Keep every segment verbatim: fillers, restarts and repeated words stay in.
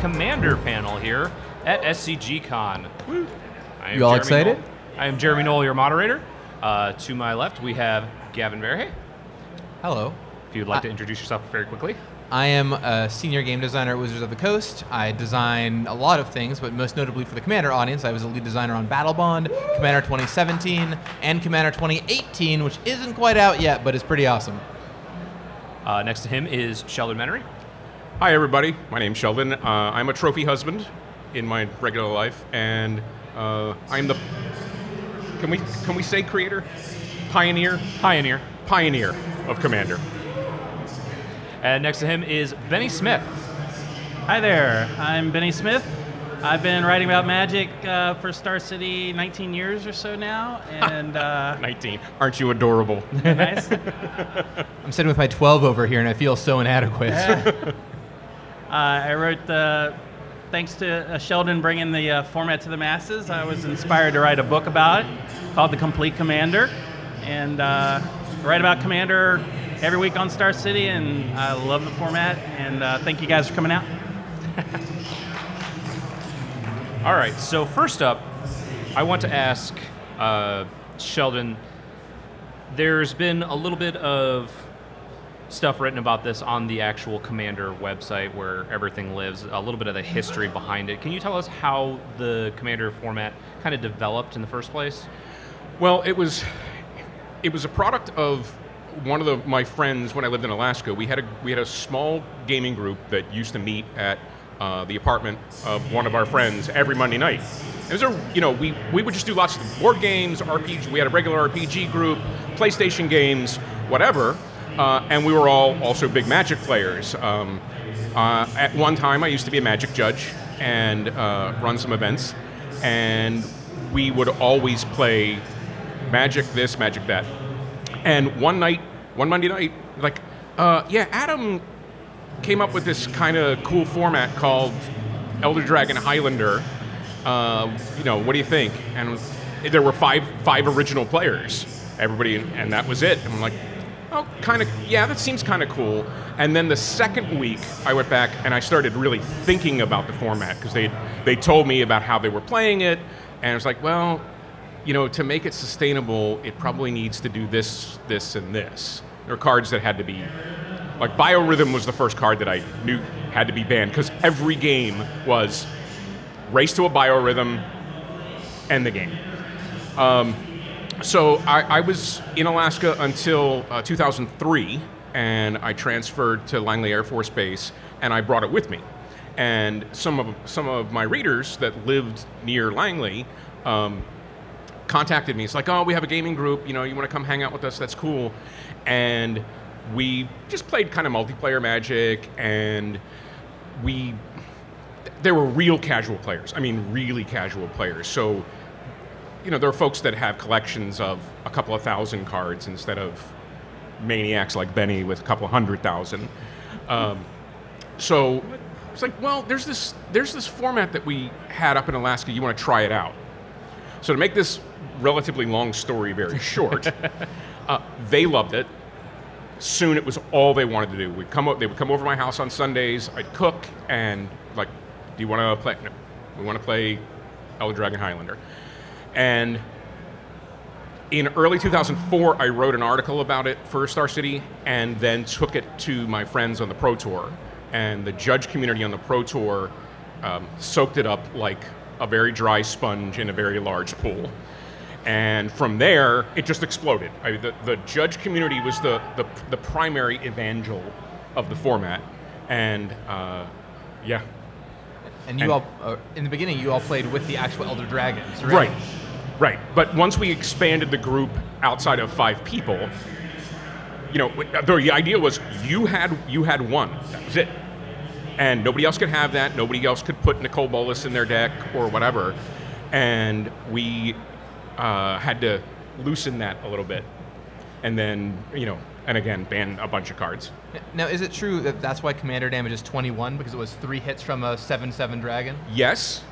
Commander panel here at S C G Con. You all excited? Noel. I am Jeremy Noel, your moderator. Uh, to my left, we have Gavin Verhey. Hello. If you'd like I to introduce yourself very quickly. I am a senior game designer at Wizards of the Coast. I design a lot of things, but most notably for the Commander audience, I was a lead designer on BattleBond, Commander twenty seventeen, and Commander twenty eighteen, which isn't quite out yet, but is pretty awesome. Uh, next to him is Sheldon Menery. Hi, everybody. My name's Sheldon. Uh, I'm a trophy husband in my regular life, and uh, I'm the... Can we, can we say creator? Pioneer? Pioneer. Pioneer of Commander. And next to him is Benny Smith. Hi there. I'm Benny Smith. I've been writing about Magic uh, for Star City nineteen years or so now. And uh, nineteen. Aren't you adorable? Nice. I'm sitting with my twelve over here, and I feel so inadequate. Yeah. uh, I wrote the... Thanks to uh, Sheldon bringing the uh, format to the masses, I was inspired to write a book about it called The Complete Commander. And uh, write about Commander every week on Star City, and I love the format. And uh, thank you guys for coming out. All right, so first up, I want to ask uh, Sheldon, there's been a little bit of stuff written about this on the actual Commander website where everything lives, a little bit of the history behind it. Can you tell us how the Commander format kind of developed in the first place? Well, it was it was a product of one of the, my friends when I lived in Alaska. We had a we had a small gaming group that used to meet at uh, the apartment of one of our friends every Monday night. It was a, you know, we we would just do lots of board games, R P G. We had a regular R P G group, PlayStation games, whatever. Uh, and we were all also big Magic players. Um, uh, at one time, I used to be a Magic judge and uh, run some events. And we would always play Magic this, Magic that. And one night, one Monday night, like, uh, yeah, Adam came up with this kind of cool format called Elder Dragon Highlander. Uh, you know, what do you think? And there were five five original players. Everybody, and that was it. And I'm like, oh, kind of, yeah, that seems kind of cool. And then the second week, I went back and I started really thinking about the format because they they told me about how they were playing it, and I was like, well, you know, to make it sustainable, it probably needs to do this, this, and this. There were cards that had to be, like Biorhythm was the first card that I knew had to be banned because every game was race to a Biorhythm, end the game. Um, So I, I was in Alaska until uh, two thousand three, and I transferred to Langley Air Force Base, and I brought it with me. And some of some of my readers that lived near Langley um, contacted me. It's like, oh, we have a gaming group. You know, you want to come hang out with us? That's cool. And we just played kind of multiplayer Magic, and we there were real casual players. I mean, really casual players. So, you know, there are folks that have collections of a couple of thousand cards instead of maniacs like Benny with a couple hundred thousand. Um, so it's like, well, there's this there's this format that we had up in Alaska. You want to try it out? So to make this relatively long story very short, uh, they loved it. Soon it was all they wanted to do. We'd come up, they would come over to my house on Sundays. I'd cook and like, do you want to play? No, we want to play Elder Dragon Highlander. And in early two thousand four, I wrote an article about it for Star City and then took it to my friends on the Pro Tour. And the judge community on the Pro Tour um, soaked it up like a very dry sponge in a very large pool. And from there, it just exploded. I mean, the, the judge community was the, the, the primary evangel of the format. And uh, yeah. And you and all, uh, in the beginning, you all played with the actual Elder Dragons, right? Right, right. But once we expanded the group outside of five people, you know, the idea was you had you had one. That was it, and nobody else could have that. Nobody else could put Nicol Bolas in their deck or whatever, and we uh, had to loosen that a little bit, and then you know. And again, ban a bunch of cards. Now, is it true that that's why Commander damage is twenty-one, because it was three hits from a seven seven dragon? Yes,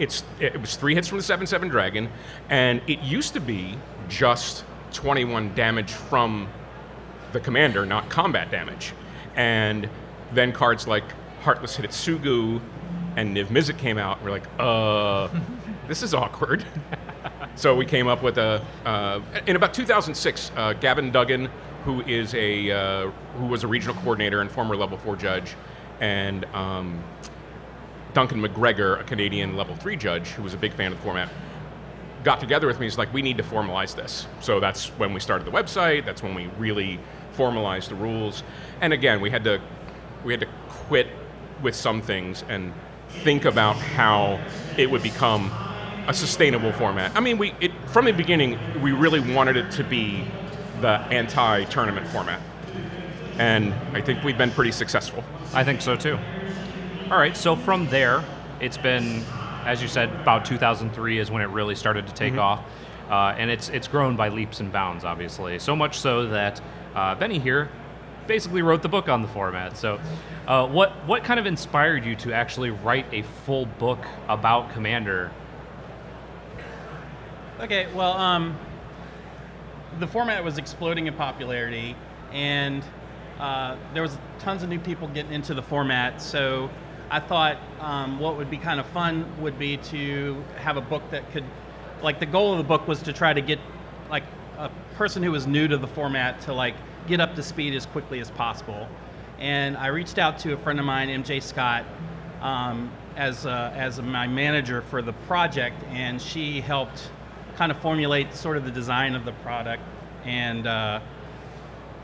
it's it was three hits from the seven seven dragon, and it used to be just twenty-one damage from the Commander, not combat damage. And then cards like Heartless Hitotsugu and Niv-Mizzet came out, and we're like, uh, this is awkward. So we came up with a, uh, in about two thousand six, uh, Gavin Duggan, who is a, uh, who was a regional coordinator and former level four judge, and um, Duncan McGregor, a Canadian level three judge, who was a big fan of the format, got together with me. He's like, we need to formalize this. So that's when we started the website. That's when we really formalized the rules. And again, we had to, we had to quit with some things and think about how it would become a sustainable format. I mean, we it, from the beginning, we really wanted it to be the anti-tournament format. And I think we've been pretty successful. I think so too. All right, so from there, it's been, as you said, about two thousand three is when it really started to take mm-hmm. off. Uh, and it's, it's grown by leaps and bounds, obviously. So much so that uh, Benny here basically wrote the book on the format. So uh, what, what kind of inspired you to actually write a full book about Commander? Okay, well, um, the format was exploding in popularity, and uh, there was tons of new people getting into the format, so I thought um, what would be kind of fun would be to have a book that could, like the goal of the book was to try to get like a person who was new to the format to like get up to speed as quickly as possible. And I reached out to a friend of mine, M J Scott, um, as, a, as a, my manager for the project, and she helped kind of formulate sort of the design of the product, and uh,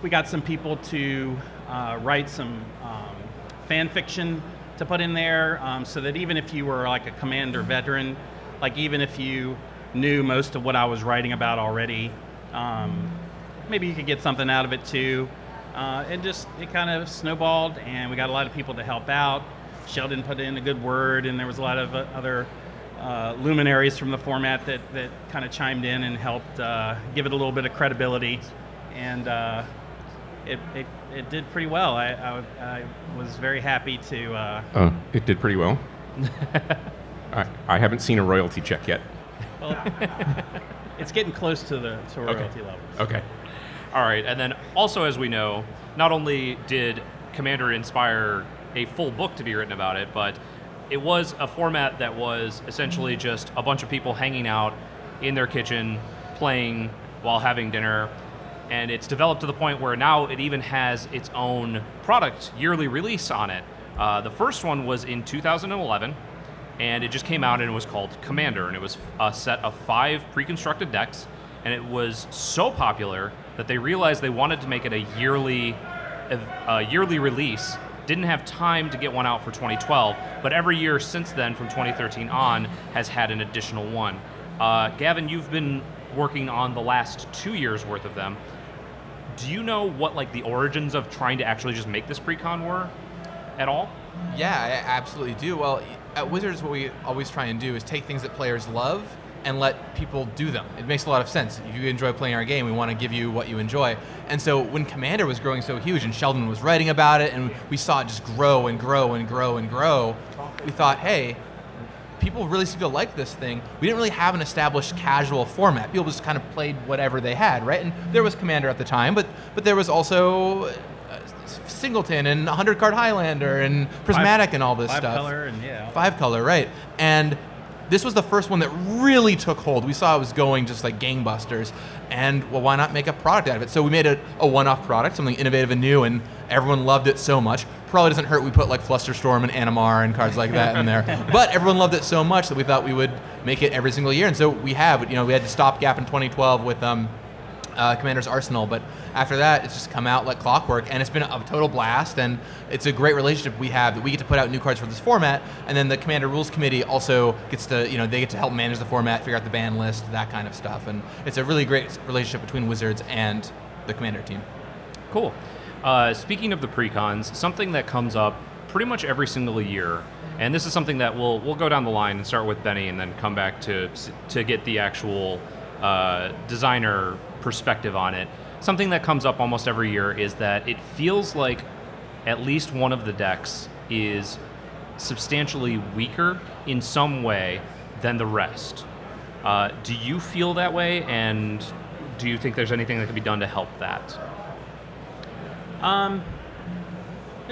we got some people to uh, write some um, fan fiction to put in there, um, so that even if you were like a Commander veteran, like even if you knew most of what I was writing about already, um, maybe you could get something out of it too. Uh, it just, it kind of snowballed, and we got a lot of people to help out. Sheldon put in a good word, and there was a lot of uh, other Uh, luminaries from the format that, that kind of chimed in and helped uh, give it a little bit of credibility, and uh, it, it it did pretty well. I, I, I was very happy to... Uh, uh, it did pretty well? I, I haven't seen a royalty check yet. Well, it's getting close to the to royalty okay. levels. Okay. All right, and then also, as we know, not only did Commander inspire a full book to be written about it, but it was a format that was essentially just a bunch of people hanging out in their kitchen, playing while having dinner, and it's developed to the point where now it even has its own product yearly release on it. Uh, the first one was in two thousand eleven, and it just came out and it was called Commander, and it was a set of five pre-constructed decks, and it was so popular that they realized they wanted to make it a yearly, a yearly release. Didn't have time to get one out for twenty twelve, but every year since then, from twenty thirteen on, has had an additional one. Uh, Gavin, you've been working on the last two years worth of them. Do you know what like the origins of trying to actually just make this pre-con were at all? Yeah, I absolutely do. Well, at Wizards, what we always try and do is take things that players love and let people do them. It makes a lot of sense. If you enjoy playing our game, we want to give you what you enjoy. And so when Commander was growing so huge and Sheldon was writing about it and we saw it just grow and grow and grow and grow, we thought, hey, people really seem to like this thing. We didn't really have an established casual format. People just kind of played whatever they had, right? And there was Commander at the time, but, but there was also Singleton and one hundred card Highlander and Prismatic five, and all this five stuff. Five color and yeah. Five color, right. And this was the first one that really took hold. We saw it was going just like gangbusters, and well, why not make a product out of it? So we made a, a one-off product, something innovative and new, and everyone loved it so much. Probably doesn't hurt we put like Flusterstorm and Animar and cards like that in there, but everyone loved it so much that we thought we would make it every single year, and so we have. You know, we had the stopgap in twenty twelve with um, uh, Commander's Arsenal, but after that, it's just come out like clockwork, and it's been a total blast, and it's a great relationship we have that we get to put out new cards for this format, and then the Commander Rules Committee also gets to, you know, they get to help manage the format, figure out the ban list, that kind of stuff, and it's a really great relationship between Wizards and the Commander team. Cool. Uh, speaking of the pre-cons, something that comes up pretty much every single year, and this is something that we'll, we'll go down the line and start with Benny and then come back to, to get the actual uh, designer perspective on it. Something that comes up almost every year is that it feels like at least one of the decks is substantially weaker in some way than the rest. Uh, do you feel that way, and do you think there's anything that can be done to help that? Um,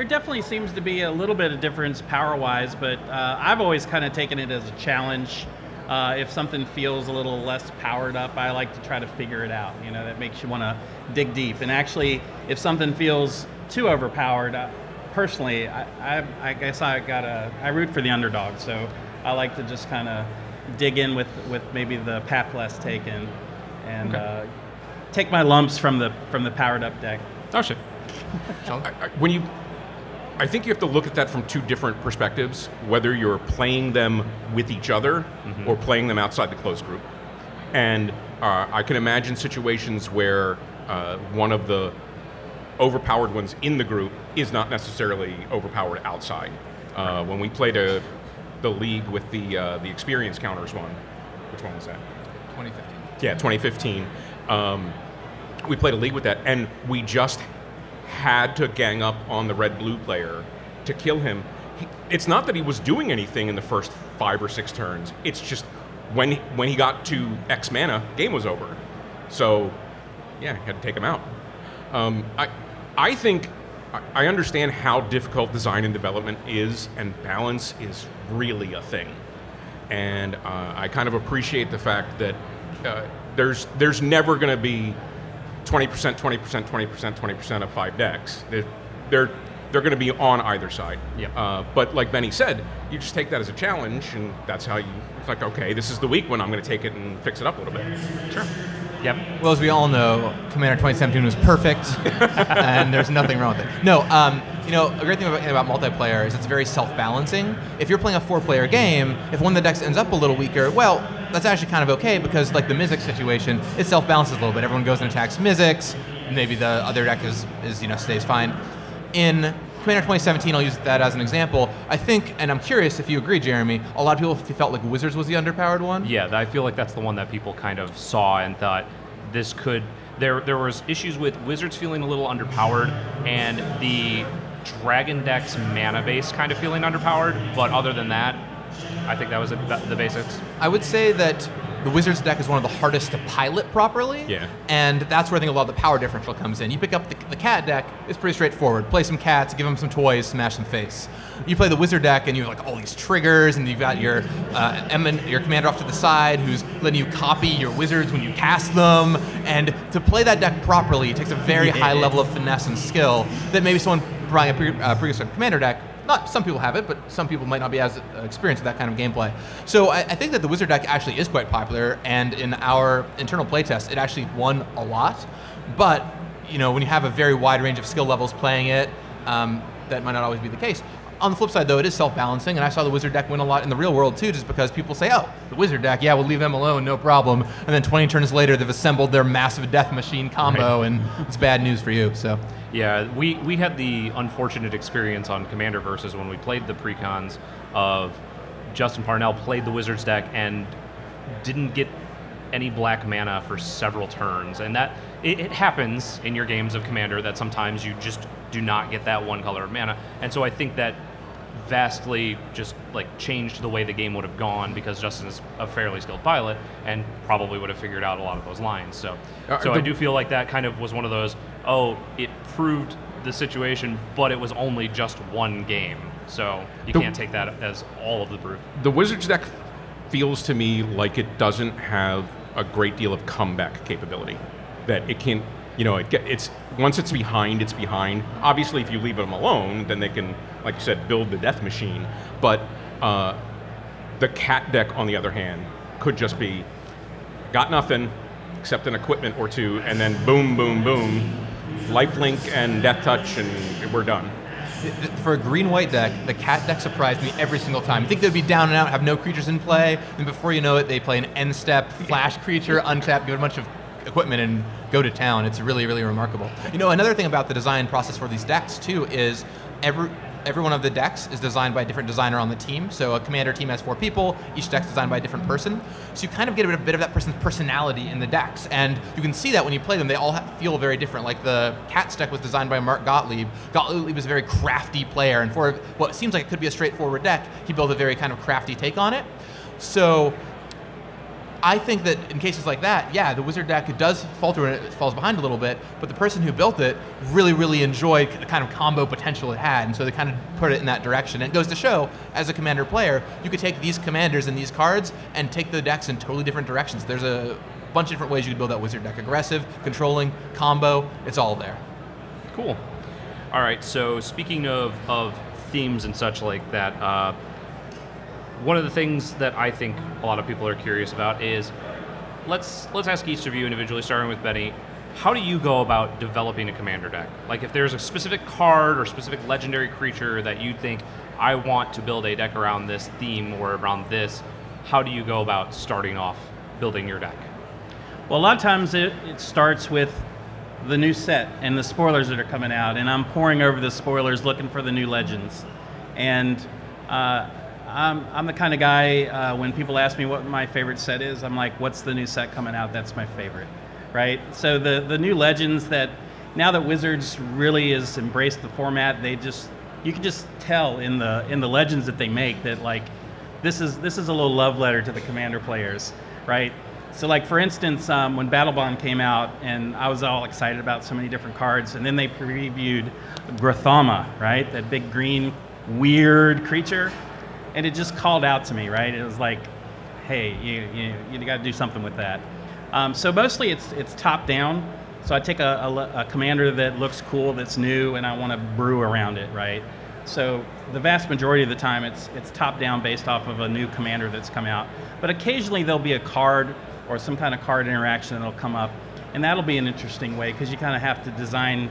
there definitely seems to be a little bit of difference power-wise, but uh, I've always kind of taken it as a challenge. Uh, if something feels a little less powered up, I like to try to figure it out. You know, that makes you want to dig deep. And actually, if something feels too overpowered, uh, personally, I, I, I guess I gotta I root for the underdog. So I like to just kind of dig in with, with maybe the path less taken, and okay. uh, take my lumps from the from the powered up deck. Oh shit. I, I, when you, I think you have to look at that from two different perspectives, whether you're playing them with each other mm-hmm. or playing them outside the close group. And uh, I can imagine situations where uh, one of the overpowered ones in the group is not necessarily overpowered outside. Uh, when we played a, the league with the uh, the experience counters one, which one was that? twenty fifteen. Yeah, twenty fifteen. Um, we played a league with that, and we just had to gang up on the red-blue player to kill him. He, it's not that he was doing anything in the first five or six turns. It's just when when he got to X mana, game was over. So, yeah, had to take him out. Um, I I think I understand how difficult design and development is, and balance is really a thing. And uh, I kind of appreciate the fact that uh, there's there's never going to be twenty percent, twenty percent, twenty percent, twenty percent of five decks. They're, they're, they're going to be on either side. Yep. Uh, but like Benny said, you just take that as a challenge, and that's how you, it's like, okay, this is the weak one. I'm going to take it and fix it up a little bit. Sure. Yep. Well, as we all know, Commander twenty seventeen was perfect, and there's nothing wrong with it. No, um, you know, a great thing about, about multiplayer is it's very self-balancing. If you're playing a four-player game, if one of the decks ends up a little weaker, well, that's actually kind of okay, because like the Mizzet situation, it self-balances a little bit. Everyone goes and attacks Mizzets. Maybe the other deck is, is you know, stays fine. In Commander twenty seventeen, I'll use that as an example. I think, and I'm curious if you agree, Jeremy, a lot of people felt like Wizards was the underpowered one. Yeah, I feel like that's the one that people kind of saw and thought this could, there there was issues with Wizards feeling a little underpowered and the Dragon deck's mana base kind of feeling underpowered, but other than that, I think that was the basics. I would say that the Wizards deck is one of the hardest to pilot properly, yeah. and that's where I think a lot of the power differential comes in. You pick up the, the cat deck, it's pretty straightforward. Play some cats, give them some toys, smash some face. You play the Wizard deck, and you have like all these triggers, and you've got your uh, emin- your commander off to the side who's letting you copy your Wizards when you cast them. And to play that deck properly takes a very yeah. high level of finesse and skill that maybe someone buying a pre- uh, previous commander deck. Not, some people have it, but some people might not be as experienced with that kind of gameplay. So I, I think that the Wizard deck actually is quite popular, and in our internal playtest, it actually won a lot. But you know, when you have a very wide range of skill levels playing it, um, that might not always be the case. On the flip side, though, it is self-balancing, and I saw the Wizard deck win a lot in the real world too, just because people say, "Oh, the Wizard deck, yeah, we'll leave them alone, no problem." And then twenty turns later, they've assembled their massive death machine combo, right. and it's bad news for you. So. Yeah, we, we had the unfortunate experience on Commander Versus when we played the pre-cons of Justin Parnell played the Wizards deck and didn't get any black mana for several turns. And that it, it happens in your games of Commander that sometimes you just do not get that one color of mana. And so I think that vastly just like changed the way the game would have gone, because Justin is a fairly skilled pilot and probably would have figured out a lot of those lines. So, uh, so the, I do feel like that kind of was one of those, oh, it proved the situation, but it was only just one game. So you the, can't take that as all of the proof. The Wizards deck feels to me like it doesn't have a great deal of comeback capability. That it can't, you know, it, it's once it's behind, it's behind. Obviously, if you leave them alone, then they can, like you said, build the death machine. But uh, the cat deck, on the other hand, could just be, got nothing except an equipment or two, and then boom, boom, boom, lifelink and death touch, and we're done. For a green-white deck, the cat deck surprised me every single time. You think they'd be down and out, have no creatures in play, and before you know it, they play an end-step, flash creature, untap, give it a bunch of equipment, and go to town. It's really, really remarkable. You know, another thing about the design process for these decks, too, is every... Every one of the decks is designed by a different designer on the team. So a commander team has four people. Each deck's designed by a different person. So you kind of get a bit of that person's personality in the decks. And you can see that when you play them. They all have, feel very different. Like the Cats deck was designed by Mark Gottlieb. Gottlieb was a very crafty player. And for what seems like it could be a straightforward deck, he built a very kind of crafty take on it. So I think that in cases like that, yeah, the Wizard deck does falter and it falls behind a little bit, but the person who built it really, really enjoyed the kind of combo potential it had, and so they kind of put it in that direction. And it goes to show, as a Commander player, you could take these Commanders and these cards and take the decks in totally different directions. There's a bunch of different ways you could build that Wizard deck. Aggressive, controlling, combo, it's all there. Cool. All right, so speaking of, of themes and such like that, uh, one of the things that I think a lot of people are curious about is, let's let's ask each of you individually, starting with Benny, how do you go about developing a Commander deck? Like, if there's a specific card or specific legendary creature that you think, I want to build a deck around this theme or around this, how do you go about starting off building your deck? Well, a lot of times it, it starts with the new set and the spoilers that are coming out, and I'm poring over the spoilers looking for the new legends. And uh, I'm, I'm the kind of guy, uh, when people ask me what my favorite set is, I'm like, what's the new set coming out? That's my favorite, right? So the, the new legends that, now that Wizards really has embraced the format, they just, you can just tell in the in the legends that they make that, like, this is, this is a little love letter to the Commander players, right? So, like, for instance, um, when BattleBond came out, and I was all excited about so many different cards, and then they previewed Grothama, right? That big green, weird creature. And it just called out to me, right? It was like, hey, you you, you got to do something with that. Um, so mostly it's it's top down. So I take a, a, a commander that looks cool, that's new, and I want to brew around it, right? So the vast majority of the time it's it's top down based off of a new commander that's come out. But occasionally there'll be a card or some kind of card interaction that'll come up, and that'll be an interesting way because you kind of have to design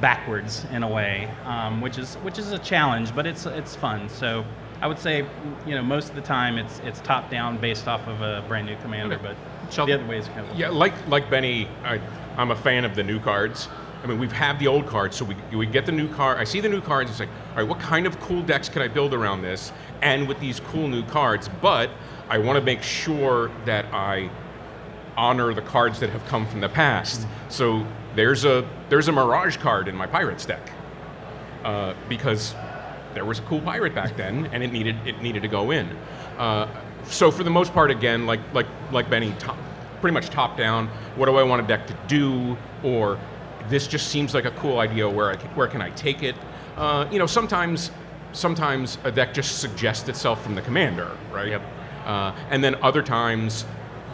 backwards in a way, um, which is which is a challenge, but it's it's fun. So I would say, you know, most of the time it's it's top down based off of a brand new commander, okay. But Sheldon, the other ways kind of yeah, like like Benny, I, I'm a fan of the new cards. I mean, we've had the old cards, so we we get the new card. I see the new cards. It's like, all right, what kind of cool decks can I build around this? And with these cool new cards, but I want to make sure that I honor the cards that have come from the past. Mm-hmm. So there's a there's a Mirage card in my Pirates deck uh, because there was a cool pirate back then, and it needed it needed to go in. Uh, so for the most part, again, like like like Benny, top, pretty much top down. What do I want a deck to do? Or this just seems like a cool idea. Where I can, where can I take it? Uh, you know, sometimes sometimes a deck just suggests itself from the commander, right? Yep. Uh, and then other times,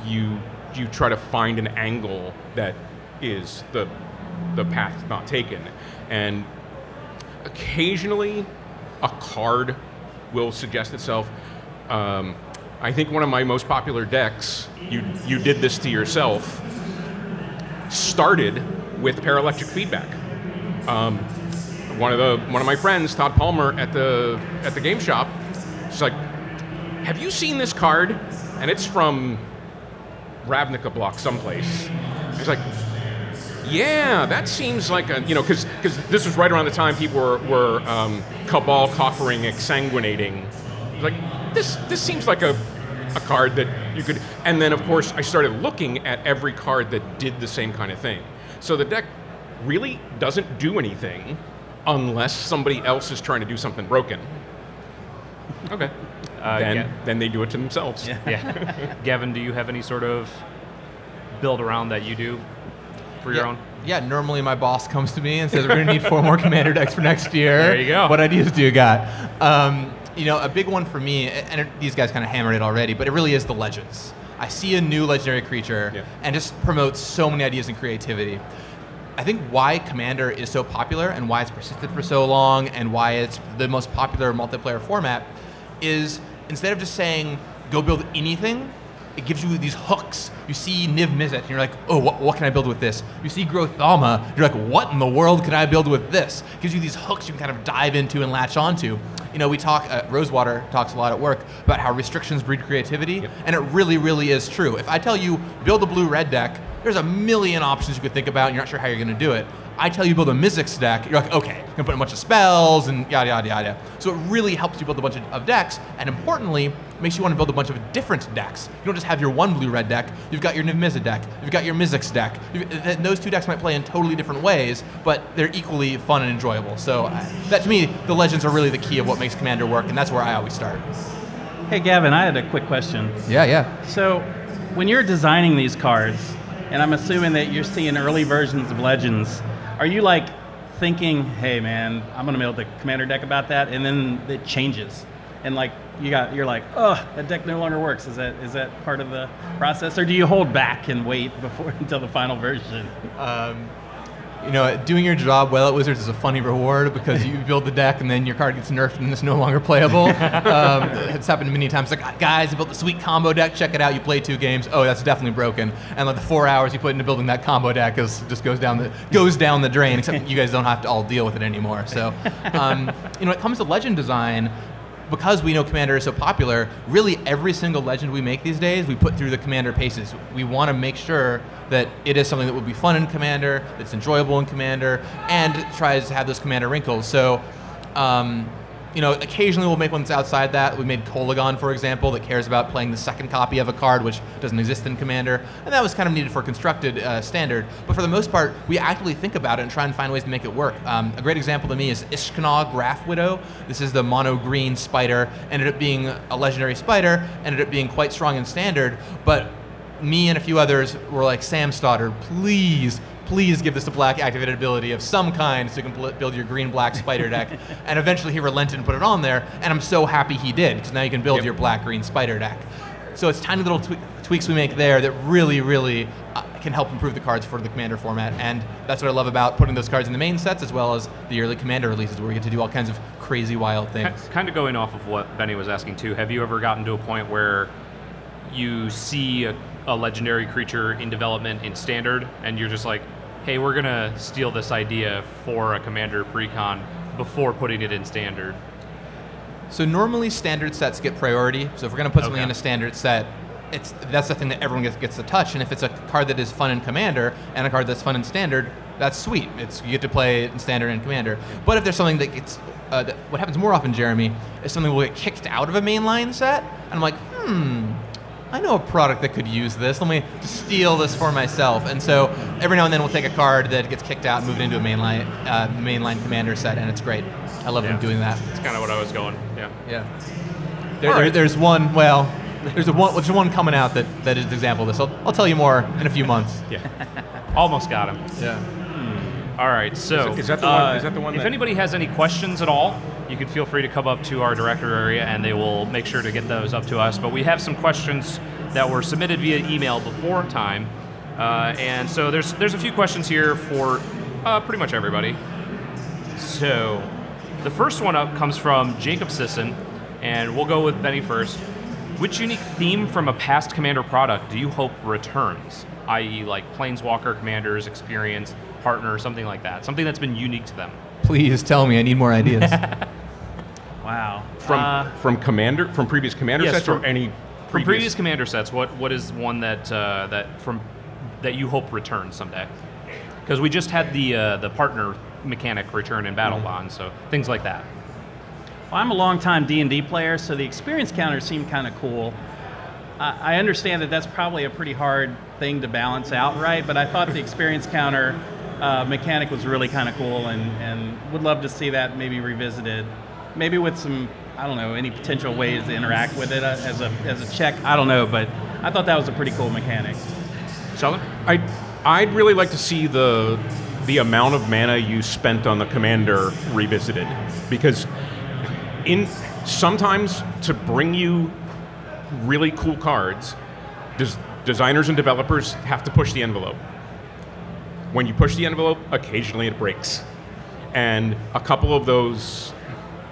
you you try to find an angle that is the the path not taken, and occasionally a card will suggest itself. Um, I think one of my most popular decks, you you did this to yourself, started with Paraelectric Feedback. Um, one of the one of my friends, Todd Palmer, at the at the game shop, she's like, "Have you seen this card?" And it's from Ravnica block someplace. He's like, "Yeah, that seems like a, you know, because because this was right around the time people were were um, cabal coffering, exsanguinating. Like this this seems like a." a card that you could, and then of course I started looking at every card that did the same kind of thing. So the deck really doesn't do anything unless somebody else is trying to do something broken. Okay. Uh, then, yeah. then they do it to themselves. Yeah. yeah. Gavin, do you have any sort of build around that you do for your yeah. own? Yeah, normally my boss comes to me and says, we're going to need four more Commander decks for next year. There you go. What ideas do you got? Um, You know, a big one for me, and these guys kind of hammered it already, but it really is the legends. I see a new legendary creature yeah. and just promotes so many ideas and creativity. I think why Commander is so popular and why it's persisted for so long and why it's the most popular multiplayer format is instead of just saying, go build anything, it gives you these hooks. You see Niv-Mizzet, and you're like, oh, what, what can I build with this? You see Grothama, you're like, what in the world can I build with this? It gives you these hooks you can kind of dive into and latch onto. You know, we talk, uh, Rosewater talks a lot at work about how restrictions breed creativity, yep. and it really, really is true. If I tell you, build a blue-red deck, there's a million options you could think about, and you're not sure how you're gonna do it. I tell you build a Mizzix deck, you're like, okay, I'm gonna put in a bunch of spells and yada, yada, yada. So it really helps you build a bunch of, of decks, and importantly, makes you wanna build a bunch of different decks. You don't just have your one blue-red deck, you've got your Niv-Mizzet deck, you've got your Mizzix deck. You've, those two decks might play in totally different ways, but they're equally fun and enjoyable. So I, that to me, the legends are really the key of what makes Commander work, and that's where I always start. Hey Gavin, I had a quick question. Yeah, yeah. So when you're designing these cards, and I'm assuming that you're seeing early versions of Legends, are you like thinking, hey man, I'm gonna build a Commander deck about that, and then it changes, and like you got, you're like, oh, that deck no longer works. Is that is that part of the process, or do you hold back and wait before until the final version? Um, you know, doing your job well at Wizards is a funny reward because you build the deck and then your card gets nerfed and it's no longer playable. Um, it's happened many times. Like, guys, I built the sweet combo deck. Check it out. You play two games. Oh, that's definitely broken. And like the four hours you put into building that combo deck is, just goes down the goes down the drain. Except you guys don't have to all deal with it anymore. So, um, you know, when it comes to Legend design, because we know Commander is so popular, really every single Legend we make these days, we put through the Commander paces. We want to make sure that it is something that will be fun in Commander, that's enjoyable in Commander, and tries to have those Commander wrinkles. So, um, you know, occasionally we'll make one that's outside that. We made Kolagon, for example, that cares about playing the second copy of a card, which doesn't exist in Commander, and that was kind of needed for constructed uh, standard. But for the most part, we actively think about it and try and find ways to make it work. Um, a great example to me is Ishknaw Graph Widow. This is the mono green spider. Ended up being a legendary spider. Ended up being quite strong in standard, but me and a few others were like, Sam Stoddard, please, please give this a black activated ability of some kind so you can build your green-black spider deck. And eventually he relented and put it on there, and I'm so happy he did, because now you can build yep. your black-green spider deck. So it's tiny little twe tweaks we make there that really, really uh, can help improve the cards for the Commander format, and that's what I love about putting those cards in the main sets as well as the early Commander releases where we get to do all kinds of crazy, wild things. Kind of going off of what Benny was asking too, have you ever gotten to a point where you see a a legendary creature in development in standard, and you're just like, hey, we're gonna steal this idea for a Commander precon before putting it in standard? So normally standard sets get priority. So if we're gonna put okay. something in a standard set, it's that's the thing that everyone gets, gets to touch. And if it's a card that is fun in Commander and a card that's fun in standard, that's sweet. It's you get to play it in standard and Commander. But if there's something that gets, uh, that, what happens more often, Jeremy, is something will get kicked out of a mainline set, and I'm like, hmm, I know a product that could use this. Let me steal this for myself. And so every now and then we'll take a card that gets kicked out and move it into a mainline uh, mainline Commander set, and it's great. I love yeah. them doing that. That's kind of what I was going. Yeah. Yeah. There, right. there, there's one. Well, there's a one. There's one coming out that that is an example of this. I'll, I'll tell you more in a few months. Yeah. Almost got him. Yeah. Hmm. All right. So is, it, is that the uh, one? Is that the one? If that anybody has any questions at all, you can feel free to come up to our director area and they will make sure to get those up to us. But we have some questions that were submitted via email before time. Uh, and so there's there's a few questions here for uh, pretty much everybody. So the first one up comes from Jacob Sisson, and we'll go with Benny first. Which unique theme from a past Commander product do you hope returns? that is like Planeswalker, Commander's Experience, Partner, something like that. Something that's been unique to them. Please tell me, I need more ideas. Wow. From uh, from Commander, from previous Commander yes, sets, from, or any previous? From previous Commander sets. What what is one that uh, that from that you hope returns someday? Because we just had the uh, the partner mechanic return in BattleBond, mm-hmm. so things like that. Well, I'm a long-time D and D player, so the experience counters seem kind of cool. I, I understand that that's probably a pretty hard thing to balance out, right? But I thought the experience counter uh, mechanic was really kind of cool, and and would love to see that maybe revisited. Maybe with some, I don't know, any potential ways to interact with it as a as a check. I don't know, but I thought that was a pretty cool mechanic. Sheldon? I I'd really like to see the the amount of mana you spent on the Commander revisited, because in sometimes to bring you really cool cards, des, designers and developers have to push the envelope. When you push the envelope, occasionally it breaks, and a couple of those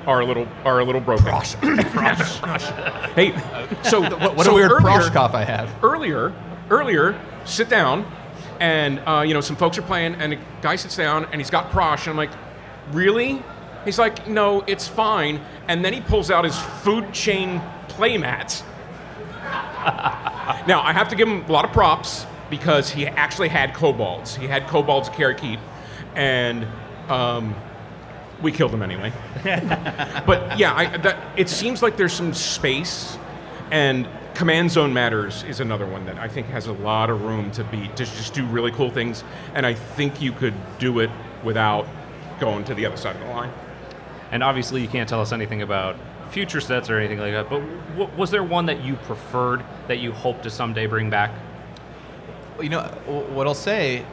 are a little are a little broken. Prosh. Prosh. Prosh. Hey, so what, what so a weird Prosh cough I have. Earlier, earlier, sit down, and uh, you know some folks are playing, and a guy sits down, and he's got Prosh, and I'm like, really? He's like, no, it's fine. And then he pulls out his food chain playmat. Now I have to give him a lot of props because he actually had kobolds. He had kobolds at Karakit, and. Um, We killed them anyway. But yeah, I, that, it seems like there's some space, and Command Zone Matters is another one that I think has a lot of room to be, to just do really cool things, and I think you could do it without going to the other side of the line. And obviously you can't tell us anything about future sets or anything like that, but w was there one that you preferred that you hope to someday bring back? You know, what I'll say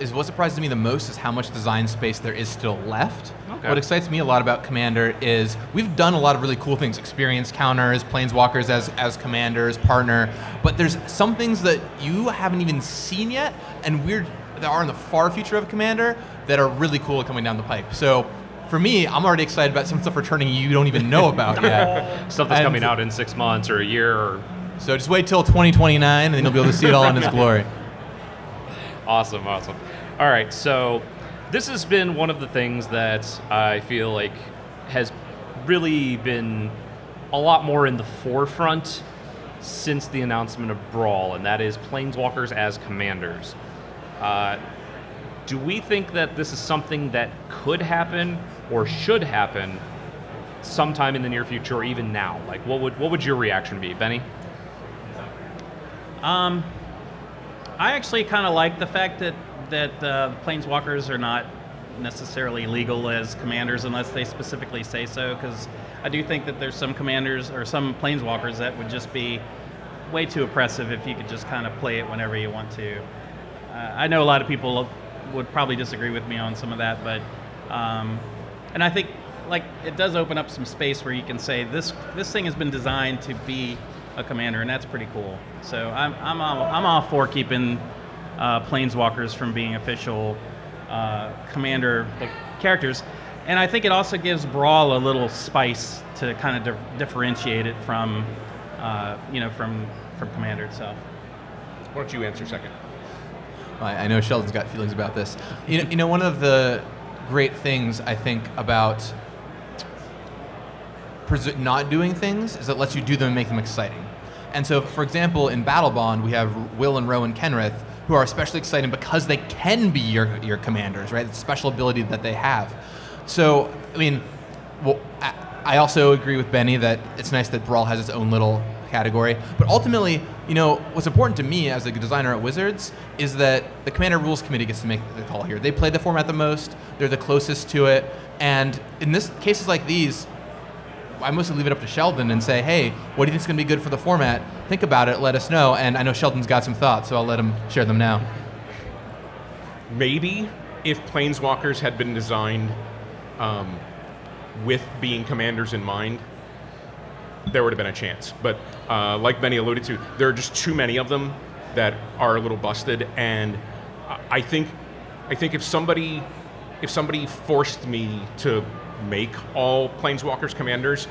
is what surprises me the most is how much design space there is still left. Okay. What excites me a lot about Commander is we've done a lot of really cool things, experience counters, planeswalkers as, as commanders, partner, but there's some things that you haven't even seen yet and we're, that are in the far future of Commander that are really cool coming down the pipe. So for me, I'm already excited about some stuff returning you don't even know about yet. Stuff that's and coming out in six months or a year. Or... So just wait till twenty twenty-nine and then you'll be able to see it all in its glory. Awesome, awesome. All right, so this has been one of the things that I feel like has really been a lot more in the forefront since the announcement of Brawl, and that is planeswalkers as commanders. Uh, do we think that this is something that could happen or should happen sometime in the near future or even now? Like, what would, what would your reaction be, Benny? Um... I actually kind of like the fact that that uh, planeswalkers are not necessarily legal as commanders unless they specifically say so, because I do think that there's some commanders or some planeswalkers that would just be way too oppressive if you could just kind of play it whenever you want to. Uh, I know a lot of people would probably disagree with me on some of that, but um, and I think like it does open up some space where you can say this this thing has been designed to be a commander, and that's pretty cool. So I'm I'm all, I'm all for keeping uh, planeswalkers from being official uh, commander characters, and I think it also gives Brawl a little spice to kind of di differentiate it from uh, you know from from Commander itself. Why don't you answer second? I, I know Sheldon's got feelings about this. You know, you know, one of the great things I think about not doing things is that lets you do them and make them exciting. And so, for example, in BattleBond, we have Will and Rowan Kenrith, who are especially exciting because they can be your, your commanders, right? It's a special ability that they have. So, I mean, well, I also agree with Benny that it's nice that Brawl has its own little category. But ultimately, you know, what's important to me as a designer at Wizards is that the Commander Rules Committee gets to make the call here. They play the format the most. They're the closest to it. And in this, cases like these, I mostly leave it up to Sheldon and say, hey, what do you think is going to be good for the format? Think about it, let us know. And I know Sheldon's got some thoughts, so I'll let him share them now. Maybe if planeswalkers had been designed um, with being commanders in mind, there would have been a chance. But uh, like Benny alluded to, there are just too many of them that are a little busted. And I think, I think if somebody, if somebody forced me to make all planeswalkers commanders,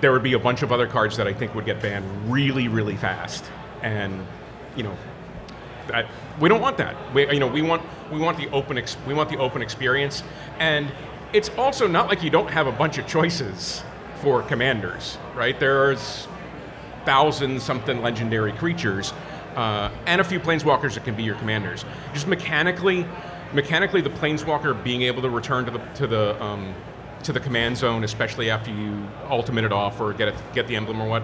there would be a bunch of other cards that I think would get banned really, really fast. And you know, I, we don't want that. We, you know, we want we want the open ex we want the open experience. And it's also not like you don't have a bunch of choices for commanders, right? There's thousands something legendary creatures uh, and a few planeswalkers that can be your commanders. Just mechanically, mechanically, the planeswalker being able to return to the to the um, to the command zone, especially after you ultimate it off or get it, get the emblem or what,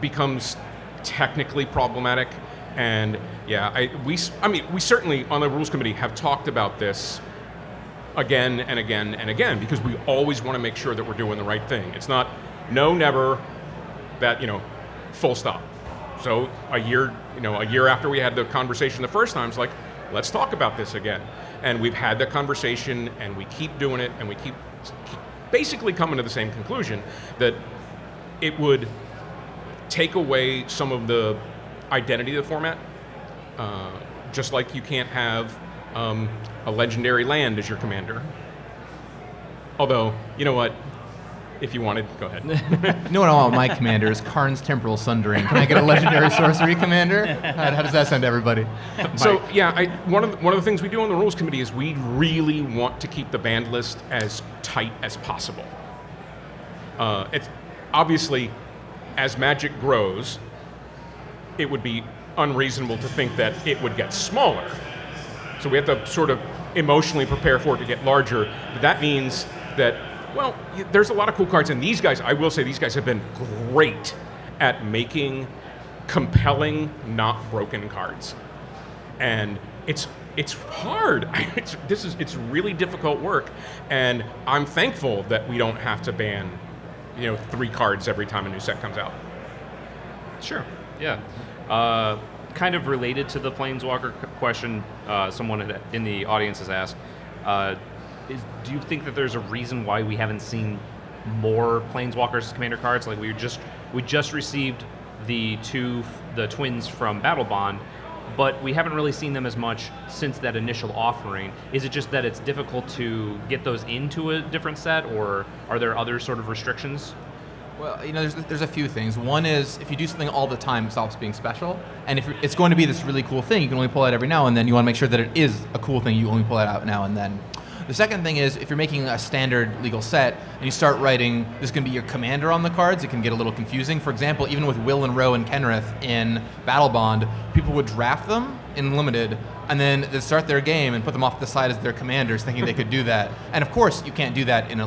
becomes technically problematic. And yeah, I, we, I mean, we certainly on the Rules Committee have talked about this again and again and again because we always want to make sure that we're doing the right thing. It's not no, never, that, you know, full stop. So a year, you know, a year after we had the conversation the first time, it's like, let's talk about this again. And we've had that conversation, and we keep doing it, and we keep, keep basically coming to the same conclusion that it would take away some of the identity of the format, uh, just like you can't have um, a legendary land as your commander. Although, you know what? If you wanted, go ahead. You know what I want my commander is Karn's Temporal Sundering. Can I get a legendary sorcery commander? How, how does that sound to everybody? So Mike. yeah, I, one of the, one of the things we do on the Rules Committee is we really want to keep the banned list as tight as possible. Uh, it's obviously, as Magic grows, it would be unreasonable to think that it would get smaller. So we have to sort of emotionally prepare for it to get larger. But that means that. Well, there's a lot of cool cards, and these guys, I will say, these guys have been great at making compelling, not broken cards. And it's it's hard. It's, this is it's really difficult work, and I'm thankful that we don't have to ban you know, three cards every time a new set comes out. Sure, yeah. Uh, kind of related to the Planeswalker question, uh, someone in the audience has asked, uh, is, do you think that there's a reason why we haven't seen more Planeswalkers as Commander cards? Like we just we just received the two the twins from BattleBond, but we haven't really seen them as much since that initial offering. Is it just that it's difficult to get those into a different set, or are there other sort of restrictions? Well, you know, there's, there's a few things. One is, if you do something all the time, it stops being special. And if it's going to be this really cool thing, you can only pull out every now and then. You want to make sure that it is a cool thing. You only pull it out now and then. The second thing is, if you're making a standard legal set, and you start writing, this is going to be your commander on the cards, it can get a little confusing. For example, even with Will and Roe and Kenrith in BattleBond, people would draft them in Limited, and then they'd start their game and put them off the side as their commanders, thinking they could do that. And of course, you can't do that in a,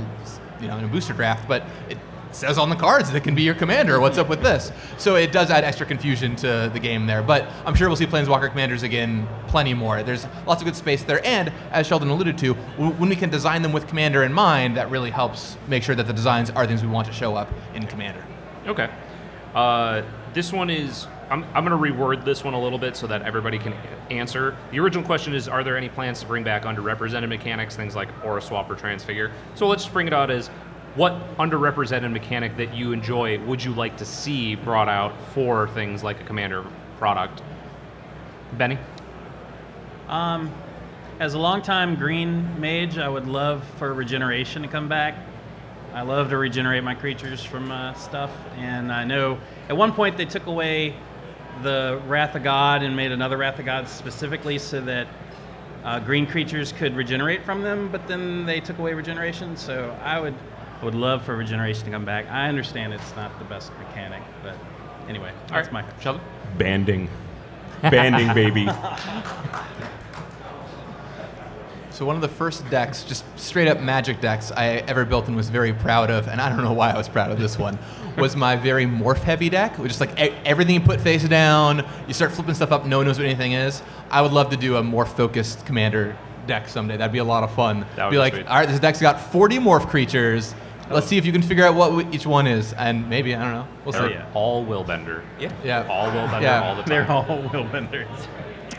you know, in a booster draft, but it says on the cards that can be your commander. What's up with this? So it does add extra confusion to the game there. But I'm sure we'll see Planeswalker Commanders again plenty more. There's lots of good space there. And as Sheldon alluded to, when we can design them with Commander in mind, that really helps make sure that the designs are things we want to show up in Commander. Okay. Uh, this one is, I'm, I'm going to reword this one a little bit so that everybody can answer. The original question is, are there any plans to bring back underrepresented mechanics, things like Aura Swap or Transfigure? So let's bring it out as, what underrepresented mechanic that you enjoy would you like to see brought out for things like a Commander product? Benny? Um, as a longtime green mage, I would love for regeneration to come back. I love to regenerate my creatures from uh, stuff, and I know at one point they took away the Wrath of God and made another Wrath of God specifically so that uh, green creatures could regenerate from them, but then they took away regeneration, so I would... I would love for regeneration to come back. I understand it's not the best mechanic, but anyway, that's right. my Sheldon? Banding. Banding, baby. So one of the first decks, just straight up magic decks I ever built and was very proud of, and I don't know why I was proud of this one, was my very morph heavy deck, which is like everything you put face down, you start flipping stuff up, no one knows what anything is. I would love to do a morph focused commander deck someday. That'd be a lot of fun. That be like, sweet. All right, this deck's got forty morph creatures. Let's oh. see if you can figure out what each one is, and maybe, I don't know. We'll see. Yeah. All Willbender. Yeah. yeah. All Willbender yeah. all the time. They're all Willbenders.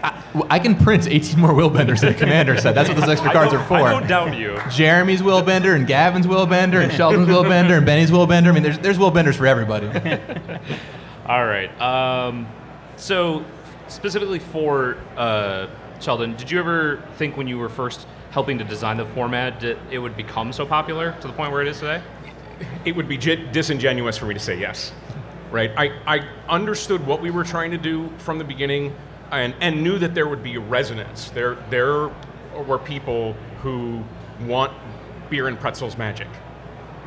I, well, I can print eighteen more Willbenders in a Commander set. That's what those extra cards are for. I don't doubt you. Jeremy's Willbender, and Gavin's Willbender, and Sheldon's Willbender, and Benny's Willbender. I mean, there's, there's Willbenders for everybody. All right. Um, so, specifically for... Uh, Sheldon, did you ever think when you were first helping to design the format that it would become so popular to the point where it is today? It would be disingenuous for me to say yes, right? I, I understood what we were trying to do from the beginning and, and knew that there would be resonance. There, there were people who want beer and pretzels magic.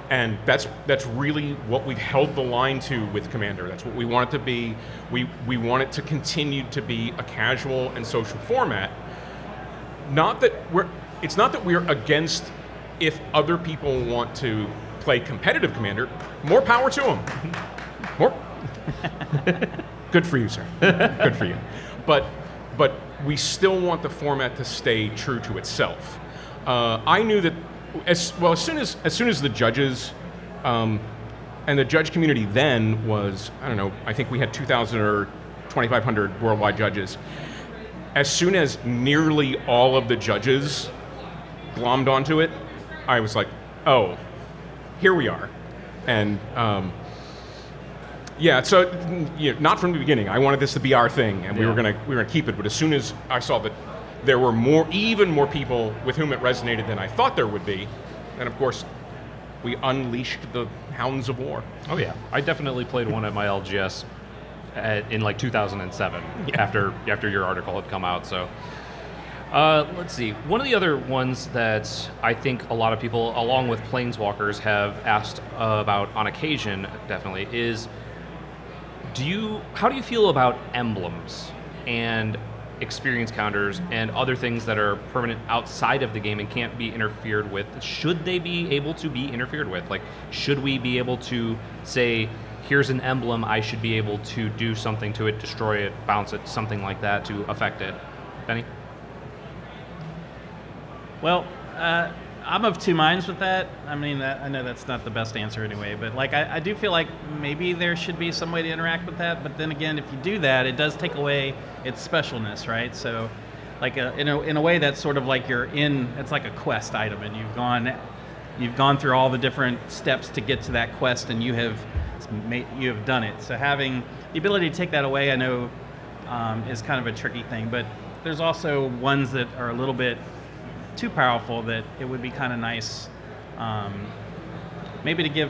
And that's, that's really what we've held the line to with Commander. That's what we want it to be. We, we want it to continue to be a casual and social format. Not that we're, it's not that we're against if other people want to play competitive Commander, more power to them. More. Good for you, sir. Good for you. But, but we still want the format to stay true to itself. Uh, I knew that As, well, as soon as as soon as the judges, um, and the judge community then was, I don't know, I think we had two thousand or twenty-five hundred worldwide judges. As soon as nearly all of the judges glommed onto it, I was like, oh, here we are. And um, yeah, so you know, not from the beginning. I wanted this to be our thing, and yeah. we were gonna we were gonna keep it. But as soon as I saw that there were more, even more people with whom it resonated than I thought there would be. And of course, we unleashed the hounds of war. Oh yeah. I definitely played one at my L G S at, in like two thousand seven yeah. after after your article had come out, so. Uh, let's see, one of the other ones that I think a lot of people, along with Planeswalkers, have asked about on occasion, definitely, is do you, how do you feel about emblems and experience counters and other things that are permanent outside of the game and can't be interfered with? Should they be able to be interfered with? Like, should we be able to say, here's an emblem, I should be able to do something to it, destroy it, bounce it, something like that to affect it? Benny? Well, uh, I'm of two minds with that. I mean, that, I know that's not the best answer anyway, but like I, I do feel like maybe there should be some way to interact with that. But then again, if you do that, it does take away its specialness, right? So, like a, in a in a way, that's sort of like you're in. It's like a quest item, and you've gone, you've gone through all the different steps to get to that quest, and you have made, you have done it. So having the ability to take that away, I know, um, is kind of a tricky thing. But there's also ones that are a little bit too powerful that it would be kind of nice, um, maybe to give,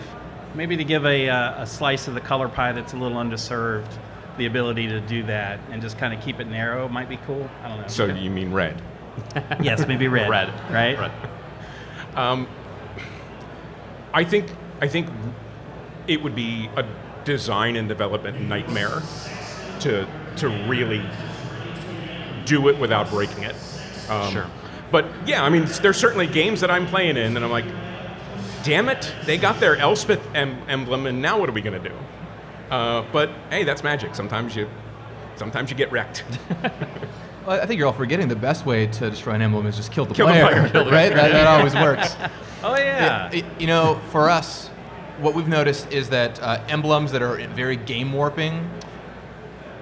maybe to give a, uh, a slice of the color pie that's a little underserved, the ability to do that and just kind of keep it narrow might be cool. I don't know. So okay. You mean red? Yes, maybe red. Red, right? Red. Um, I think I think it would be a design and development nightmare to to really do it without breaking it. Um, sure. But yeah, I mean, there's certainly games that I'm playing in, and I'm like, damn it, they got their Elspeth em emblem, and now what are we gonna do? Uh, but hey, that's magic. Sometimes you, sometimes you get wrecked. Well, I think you're all forgetting the best way to destroy an emblem is just kill the kill player, the player kill right? The that, that always works. Oh yeah. It, it, you know, for us, what we've noticed is that uh, emblems that are very game warping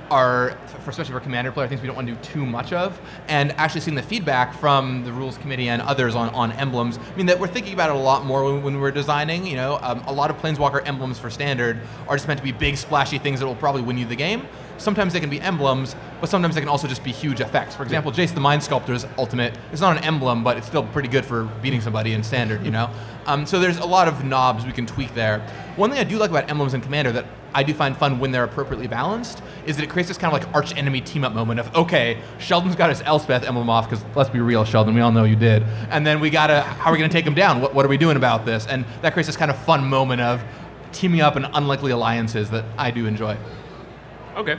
are, for, especially for Commander player, things we don't want to do too much of. And actually seeing the feedback from the Rules Committee and others on, on emblems, I mean, that we're thinking about it a lot more when, when we're designing. You know, um, a lot of Planeswalker emblems for Standard are just meant to be big, splashy things that will probably win you the game. Sometimes they can be emblems, but sometimes they can also just be huge effects. For example, Jace the Mind Sculptor's ultimate, it's not an emblem, but it's still pretty good for beating somebody in Standard, you know? Um, so there's a lot of knobs we can tweak there. One thing I do like about emblems in Commander that I do find fun when they're appropriately balanced is that it creates this kind of like arch enemy team up moment of, okay, Sheldon's got his Elspeth emblem off, because let's be real, Sheldon, we all know you did. And then we gotta, how are we gonna take him down? What, what are we doing about this? And that creates this kind of fun moment of teaming up in unlikely alliances that I do enjoy. Okay.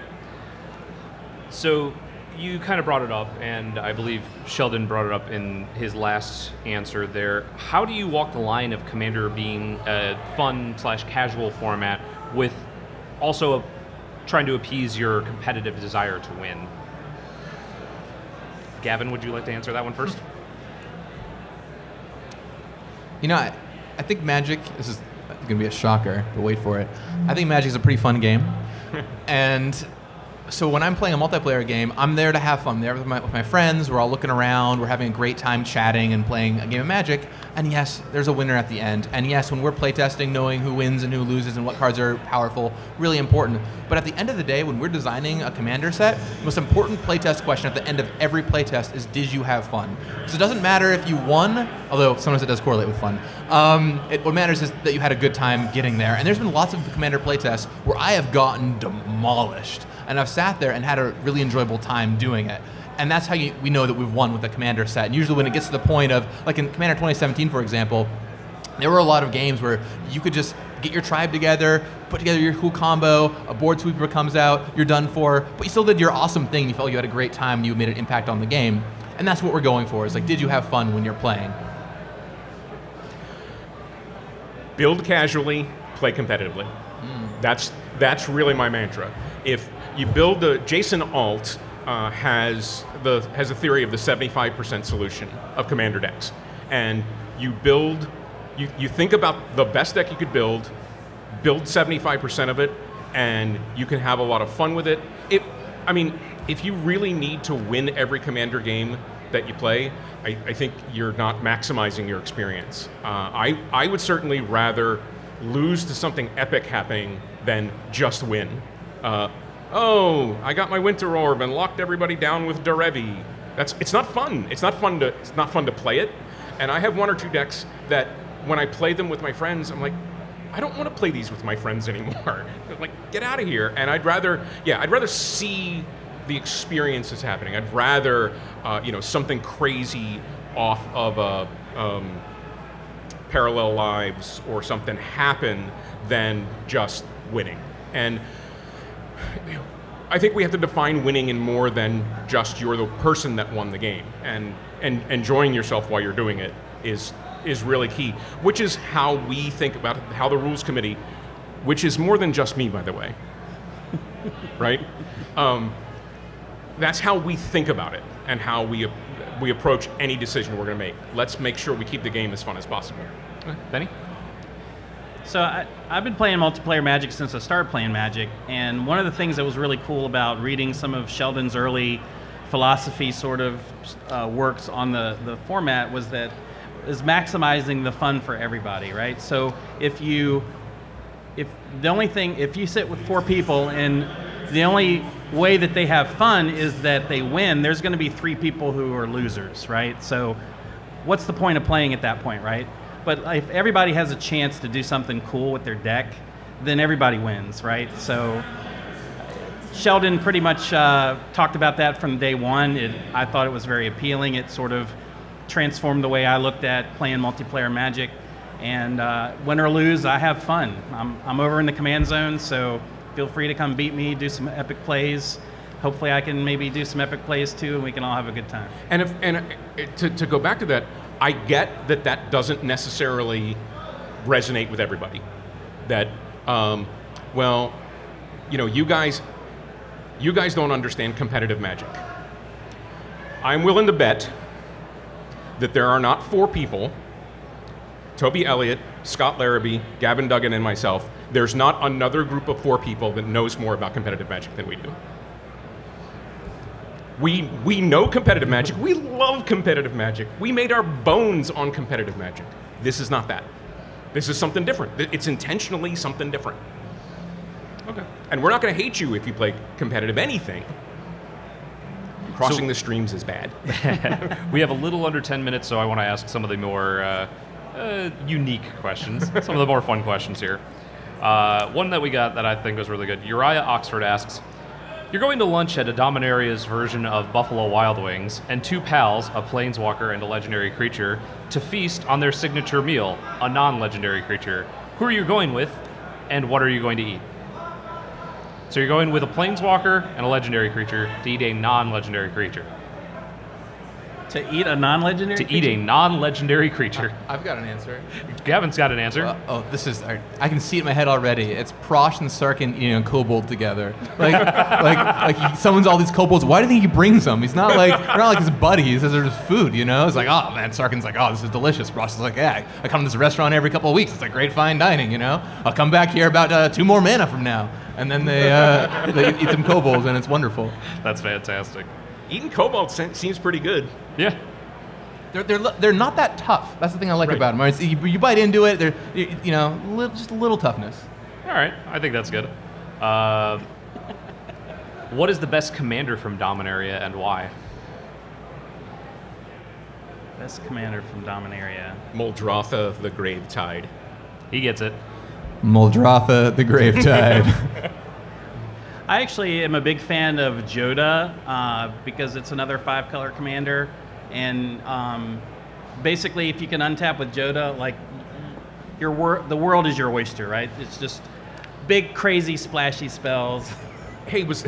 So you kind of brought it up, and I believe Sheldon brought it up in his last answer there. How do you walk the line of Commander being a fun slash casual format with also a, trying to appease your competitive desire to win? Gavin, would you like to answer that one first? You know, I, I think Magic, this is going to be a shocker, but wait for it. I think Magic is a pretty fun game. And so when I'm playing a multiplayer game, I'm there to have fun. I'm there with my, with my friends. We're all looking around. We're having a great time chatting and playing a game of Magic. And yes, there's a winner at the end. And yes, when we're playtesting, knowing who wins and who loses and what cards are powerful, really important. But at the end of the day, when we're designing a Commander set, the most important playtest question at the end of every playtest is, did you have fun? So it doesn't matter if you won, although sometimes it does correlate with fun. Um, it, what matters is that you had a good time getting there. And there's been lots of Commander playtests where I have gotten demolished. And I've sat there and had a really enjoyable time doing it. And that's how you, we know that we've won with the Commander set. And usually when it gets to the point of, like in Commander twenty seventeen, for example, there were a lot of games where you could just get your tribe together, put together your cool combo, a board sweeper comes out, you're done for, but you still did your awesome thing, you felt like you had a great time, you made an impact on the game. And that's what we're going for, is like, did you have fun when you're playing? Build casually, play competitively. Mm. That's, that's really my mantra. If you build the, Jason Alt, Uh, has the has a theory of the seventy-five percent solution of Commander decks, and you build, you you think about the best deck you could build, build seventy-five percent of it, and you can have a lot of fun with it. It, I mean, if you really need to win every Commander game that you play, I, I think you're not maximizing your experience. Uh, I I would certainly rather lose to something epic happening than just win. Uh, Oh, I got my Winter Orb and locked everybody down with Derevi. That's it's not fun. It's not fun to it's not fun to play it. And I have one or two decks that when I play them with my friends, I'm like, I don't want to play these with my friends anymore. Like, get out of here. And I'd rather, yeah, I'd rather see the experience that's happening. I'd rather, uh, you know, something crazy off of a um, Parallel Lives or something happen than just winning. And I think we have to define winning in more than just you're the person that won the game, and and enjoying yourself while you're doing it is is really key, which is how we think about it, how the Rules Committee, which is more than just me, by the way, right? Um, that's how we think about it and how we we approach any decision we're going to make. Let's make sure we keep the game as fun as possible. Okay. Benny? So I, I've been playing multiplayer Magic since I started playing Magic, and one of the things that was really cool about reading some of Sheldon's early philosophy sort of uh, works on the, the format was that is maximizing the fun for everybody, right? So if you, if the only thing, if you sit with four people and the only way that they have fun is that they win, there's going to be three people who are losers, right? So what's the point of playing at that point, right? But if everybody has a chance to do something cool with their deck, then everybody wins, right? So Sheldon pretty much uh, talked about that from day one. It, I thought it was very appealing. It sort of transformed the way I looked at playing multiplayer Magic. And uh, win or lose, I have fun. I'm, I'm over in the Command Zone, so feel free to come beat me, do some epic plays. Hopefully I can maybe do some epic plays too, and we can all have a good time. And, if, and to, to go back to that, I get that that doesn't necessarily resonate with everybody. That, um, well, you know, you guys, you guys don't understand competitive Magic. I'm willing to bet that there are not four people, Toby Elliott, Scott Larrabee, Gavin Duggan, and myself, there's not another group of four people that knows more about competitive Magic than we do. We, we know competitive Magic. We love competitive Magic. We made our bones on competitive Magic. This is not that. This is something different. It's intentionally something different. Okay. And we're not going to hate you if you play competitive anything. Crossing so, the streams is bad. We have a little under ten minutes, so I want to ask some of the more uh, uh, unique questions, some of the more fun questions here. Uh, one that we got that I think was really good. Uriah Oxford asks, you're going to lunch at a Dominaria's version of Buffalo Wild Wings, and two pals, a planeswalker and a legendary creature, to feast on their signature meal, a non-legendary creature. Who are you going with, and what are you going to eat? So you're going with a planeswalker and a legendary creature to eat a non-legendary creature. To eat a non-legendary creature? To eat a non-legendary creature. Uh, I've got an answer. Gavin's got an answer. Uh, oh, this is... I, I can see it in my head already. It's Prosh and Sarkin eating a kobold together. Like, like, like someone's all these kobolds. Why do you think he brings them? He's not like... They're not like his buddies. They're just food, you know? It's like, oh, man, Sarkin's like, oh, this is delicious. Prosh is like, yeah, I come to this restaurant every couple of weeks. It's like great fine dining, you know? I'll come back here about uh, two more mana from now. And then they, uh, they eat some kobolds, and it's wonderful. That's fantastic. Eating kobolds seems pretty good. Yeah. They're, they're, they're not that tough. That's the thing I like right. about them. It's, you, you bite into it, they're, you, you know, li just a little toughness. All right. I think that's good. Uh, what is the best commander from Dominaria and why? Best commander from Dominaria. Muldratha the Gravetide. He gets it. Muldratha the Gravetide. I actually am a big fan of Jodah uh, because it's another five-color commander, and um, basically, if you can untap with Jodah, like your wor the world is your oyster, right? It's just big, crazy, splashy spells. Hey, was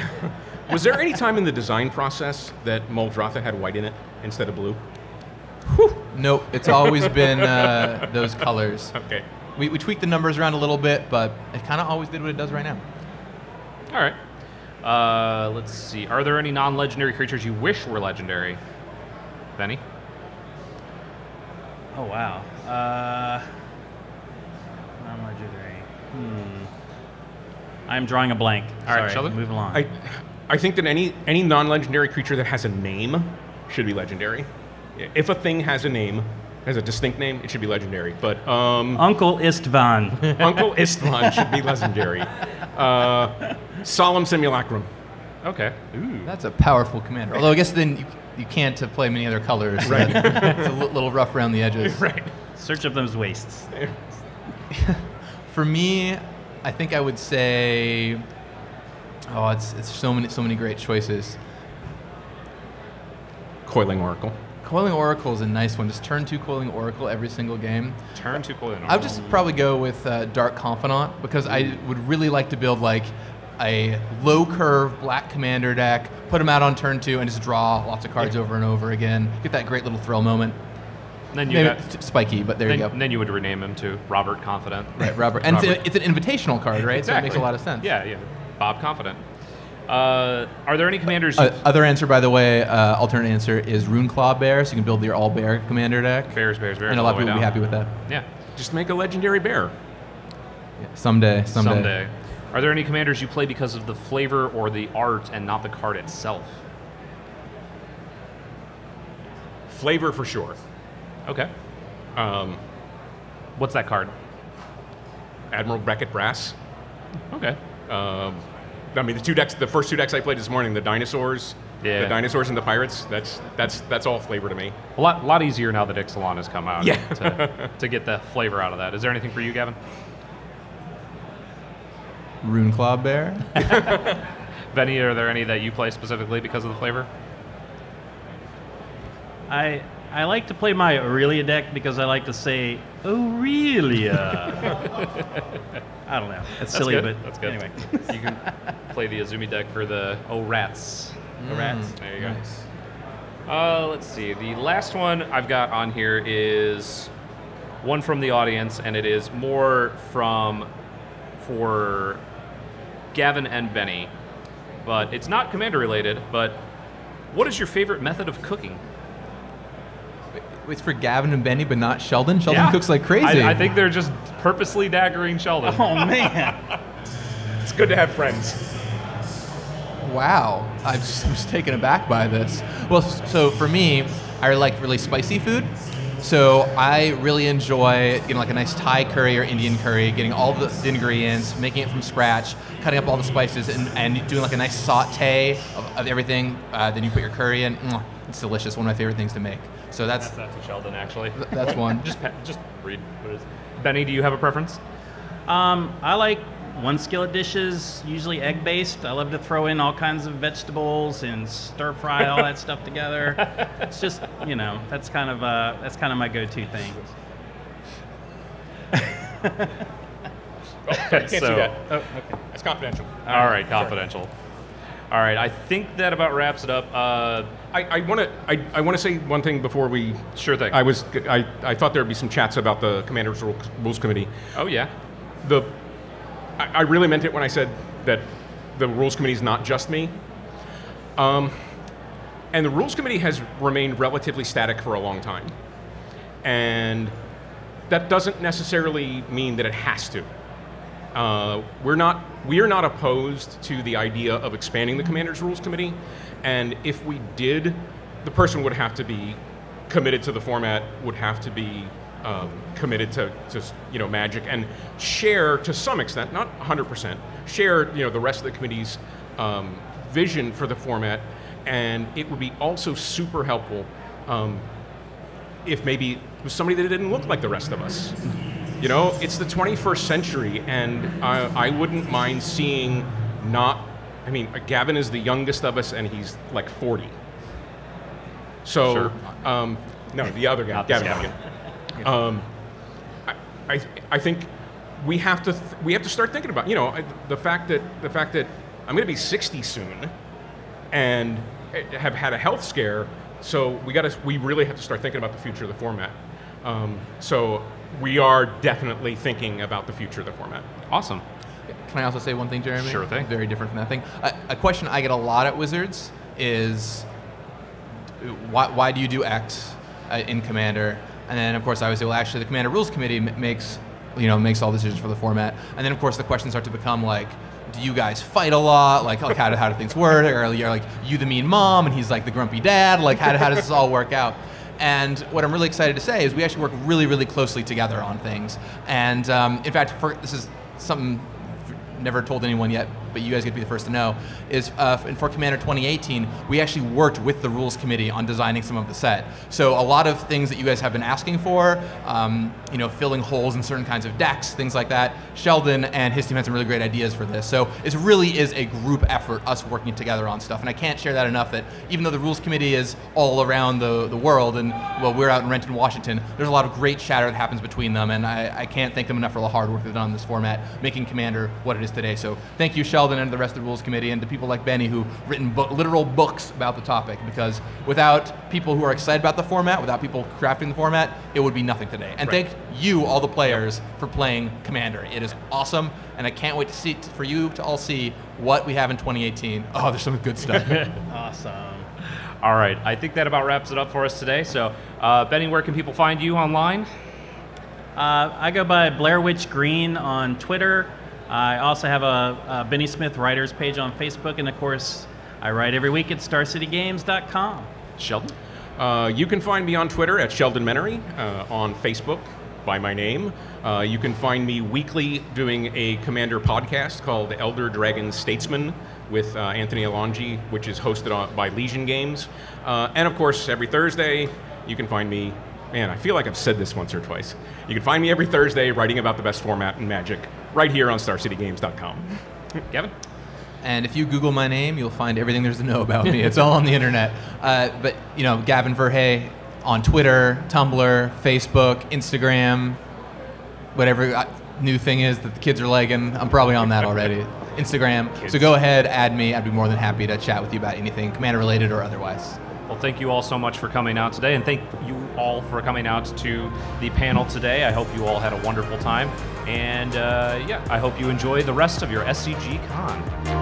was there any time in the design process that Muldratha had white in it instead of blue? Whew. Nope, it's always been uh, those colors. Okay, we we tweaked the numbers around a little bit, but it kind of always did what it does right now. All right. Uh, let's see. Are there any non-legendary creatures you wish were legendary? Benny? Oh, wow. Uh, non-legendary. Hmm. I'm drawing a blank. All Sorry, right, Sheldon? Move along. I, I think that any, any non-legendary creature that has a name should be legendary. If a thing has a name, has a distinct name, it should be legendary. But um, Uncle Istvan. Uncle Istvan should be legendary. Uh, Solemn Simulacrum. Okay. Ooh. That's a powerful commander. Although I guess then you, you can't play many other colors. Right. So it's a little rough around the edges. Right. Search up those wastes. For me, I think I would say, oh, it's it's so many so many great choices. Coiling Oracle. Coiling Oracle is a nice one. Just turn two Coiling Oracle every single game. Turn two Coiling Oracle. I would just probably go with uh, Dark Confidant because I would really like to build like a low-curve black commander deck, put them out on turn two, and just draw lots of cards yeah. over and over again. Get that great little thrill moment. And then you Maybe got, it's spiky, but there then, you go. And then you would rename him to Robert Confidant. Right, Robert. And Robert. It's, a, it's an invitational card, right? Exactly. So it makes a lot of sense. Yeah, yeah. Bob Confidant. Uh, are there any commanders? Uh, other answer, by the way, uh, alternate answer is Runeclaw Bear, so you can build your all bear commander deck. Bears, bears, bears. And a lot of people would be happy with that. Yeah. Just make a legendary bear. Yeah, someday, someday. Someday. Are there any commanders you play because of the flavor or the art and not the card itself? Flavor for sure. Okay. Um, What's that card? Admiral Beckett Brass. Okay. Um, I mean, the two decks, the first two decks I played this morning, the dinosaurs, yeah. the dinosaurs and the pirates. That's that's that's all flavor to me. A lot lot easier now that Ixalan has come out. Yeah. to, to get the flavor out of that. Is there anything for you, Gavin? Runeclaw Bear. Benny, are there any that you play specifically because of the flavor? I I like to play my Aurelia deck because I like to say Aurelia. I don't know. That's, That's silly, good. but That's good. anyway. You can play the Azumi deck for the oh rats. Oh mm. rats. There you go. Nice. Uh, let's see. The last one I've got on here is one from the audience, and it is more from for Gavin and Benny, but it's not commander related. But what is your favorite method of cooking? It's for Gavin and Benny, but not Sheldon. Sheldon yeah. cooks like crazy. I, I think they're just purposely daggering Sheldon. Oh, man. It's good to have friends. Wow. I'm just, I'm just taken aback by this. Well, so for me, I like really spicy food. So I really enjoy you know, like a nice Thai curry or Indian curry, getting all the ingredients, making it from scratch, cutting up all the spices, and, and doing like a nice saute of, of everything. Uh, then you put your curry in. Mm, it's delicious. One of my favorite things to make. So that's that's to Sheldon actually. Th that's one. just just read. What is it? Benny, do you have a preference? Um, I like one skillet dishes, usually egg based. I love to throw in all kinds of vegetables and stir fry all that stuff together. It's just you know that's kind of uh, that's kind of my go to thing. oh, sorry, can't so, do that. Oh, okay. It's confidential. All, all right, right, confidential. Sorry. All right, I think that about wraps it up. Uh, I, I want to I, I want to say one thing before we. Sure thing. I was I, I thought there'd be some chats about the Commander's Rules Committee. Oh yeah. The I, I really meant it when I said that the Rules Committee is not just me. Um, and the Rules Committee has remained relatively static for a long time, and that doesn't necessarily mean that it has to. Uh, we're not we are not opposed to the idea of expanding the Commander's Rules Committee, and if we did, the person would have to be committed to the format, would have to be um, committed to, to you know Magic, and share to some extent, not one hundred percent, share you know the rest of the committee's um, vision for the format, and it would be also super helpful um, if maybe it was somebody that didn't look like the rest of us. You know, it's the twenty-first century, and I, I wouldn't mind seeing not, I mean, Gavin is the youngest of us, and he's like forty. So, sure. um, no, the other guy, Gavin Duggan. Um, I, I, I think we have to, th we have to start thinking about, you know, I, the fact that, the fact that I'm going to be sixty soon, and have had a health scare, so we got to, we really have to start thinking about the future of the format. Um, so. We are definitely thinking about the future of the format. Awesome. Can I also say one thing, Jeremy? Sure thing. Very different from that thing. A, a question I get a lot at Wizards is, why, why do you do X uh, in Commander? And then, of course, I would say, well, actually, the Commander Rules Committee m makes, you know, makes all decisions for the format. And then, of course, the questions start to become like, do you guys fight a lot? Like, like how, do, how do things work? Or you're like, you the mean mom, and he's like the grumpy dad. Like, how, how does this all work out? And what I'm really excited to say is we actually work really, really closely together on things. And um, in fact, for, this is something I've never told anyone yet, but you guys get to be the first to know, is uh, for Commander twenty eighteen, we actually worked with the Rules Committee on designing some of the set. So a lot of things that you guys have been asking for, um, you know, filling holes in certain kinds of decks, things like that, Sheldon and his team had some really great ideas for this. So it really is a group effort, us working together on stuff. And I can't share that enough that even though the Rules Committee is all around the, the world, and well, we're out in Renton, Washington, there's a lot of great chatter that happens between them. And I, I can't thank them enough for the hard work they've done on this format, making Commander what it is today. So thank you, Sheldon. Sheldon and the rest of the Rules Committee and to people like Benny who've written book, literal books about the topic, because without people who are excited about the format, without people crafting the format, it would be nothing today. And right. thank you, all the players, yep. for playing Commander. It is awesome, and I can't wait to see for you to all see what we have in twenty eighteen. Oh, there's some good stuff. Awesome. All right, I think that about wraps it up for us today. So, uh, Benny, where can people find you online? Uh, I go by Blair Witch Green on Twitter. I also have a, a Benny Smith writers page on Facebook, and of course, I write every week at star city games dot com. Sheldon? Uh, you can find me on Twitter at Sheldon Menery, uh, on Facebook by my name. Uh, you can find me weekly doing a Commander podcast called Elder Dragon Statesman with uh, Anthony Alongi, which is hosted on, by Legion Games. Uh, and of course, every Thursday, you can find me, man, I feel like I've said this once or twice. You can find me every Thursday writing about the best format in Magic right here on star city games dot com. Gavin? And if you Google my name, you'll find everything there's to know about me. It's all on the internet. Uh, but, you know, Gavin Verhey on Twitter, Tumblr, Facebook, Instagram, whatever new thing is that the kids are liking. I'm probably on that already. Instagram. Kids. So go ahead, add me. I'd be more than happy to chat with you about anything, Commander-related or otherwise. Well, thank you all so much for coming out today, and thank you all for coming out to the panel today. I hope you all had a wonderful time, and uh, yeah, I hope you enjoy the rest of your S C G Con.